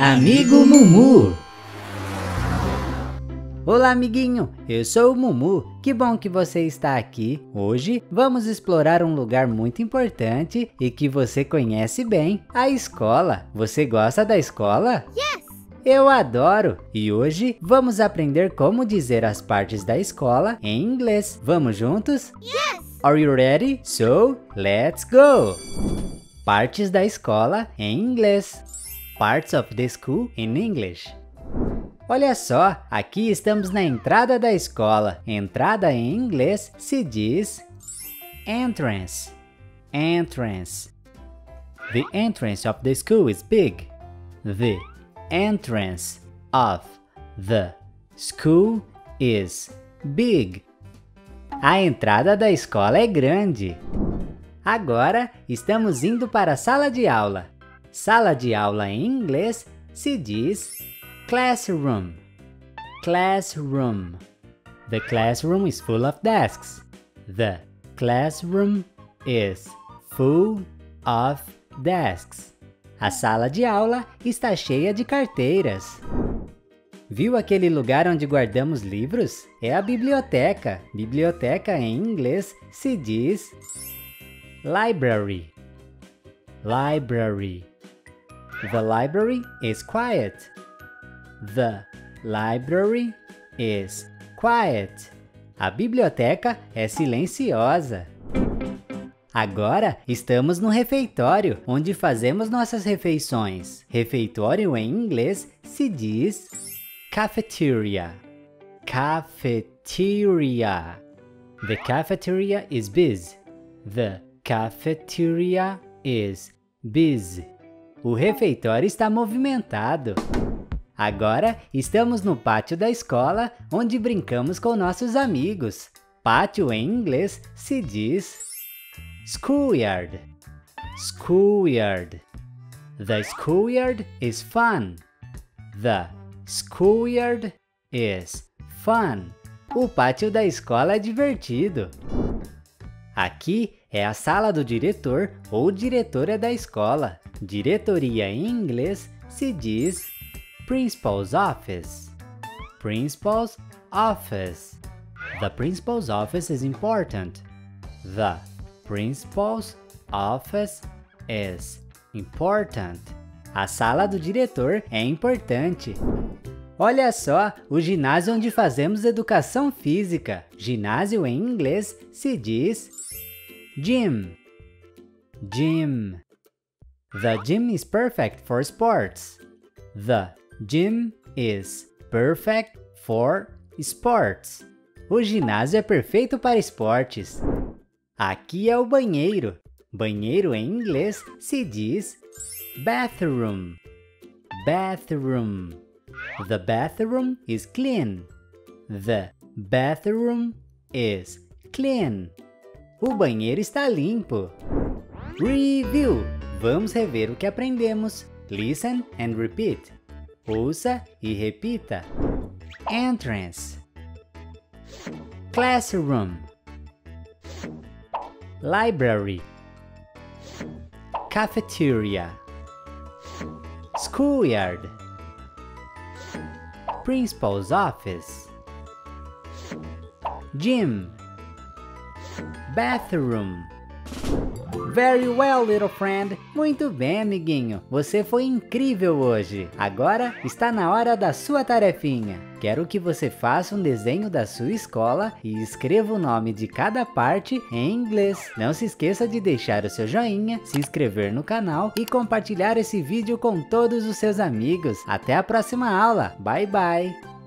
Amigo Mumu! Olá, amiguinho! Eu sou o Mumu, que bom que você está aqui. Hoje vamos explorar um lugar muito importante e que você conhece bem, a escola. Você gosta da escola? Yes! Eu adoro! E hoje vamos aprender como dizer as partes da escola em inglês. Vamos juntos? Yes! Are you ready? So, let's go! Partes da escola em inglês. Parts of the school in English. Olha só, aqui estamos na entrada da escola. Entrada em inglês se diz entrance. Entrance. The entrance of the school is big. The entrance of the school is big. A entrada da escola é grande. Agora estamos indo para a sala de aula. Sala de aula em inglês se diz classroom. Classroom. The classroom is full of desks. The classroom is full of desks. A sala de aula está cheia de carteiras. Viu aquele lugar onde guardamos livros? É a biblioteca. Biblioteca em inglês se diz library. Library. The library is quiet. The library is quiet. A biblioteca é silenciosa. Agora estamos no refeitório, onde fazemos nossas refeições. Refeitório em inglês se diz cafeteria. Cafeteria. The cafeteria is busy. The cafeteria is busy. O refeitório está movimentado. Agora estamos no pátio da escola, onde brincamos com nossos amigos. Pátio em inglês se diz schoolyard. Schoolyard. The schoolyard is fun. The schoolyard is fun. O pátio da escola é divertido. Aqui é a sala do diretor ou diretora da escola. Diretoria em inglês se diz principal's office. Principal's office. The principal's office is important. The principal's office is important. A sala do diretor é importante. Olha só, o ginásio onde fazemos educação física. Ginásio em inglês se diz gym. Gym. The gym is perfect for sports. The gym is perfect for sports. O ginásio é perfeito para esportes. Aqui é o banheiro. Banheiro em inglês se diz bathroom. Bathroom. The bathroom is clean. The bathroom is clean. O banheiro está limpo. Review. Vamos rever o que aprendemos. Listen and repeat. Ouça e repita. Entrance. Classroom. Library. Cafeteria. Schoolyard. Principal's office. Gym. Bathroom. Very well, little friend. Muito bem, amiguinho. Você foi incrível hoje. Agora está na hora da sua tarefinha. Quero que você faça um desenho da sua escola e escreva o nome de cada parte em inglês. Não se esqueça de deixar o seu joinha, se inscrever no canal e compartilhar esse vídeo com todos os seus amigos. Até a próxima aula. Bye, bye.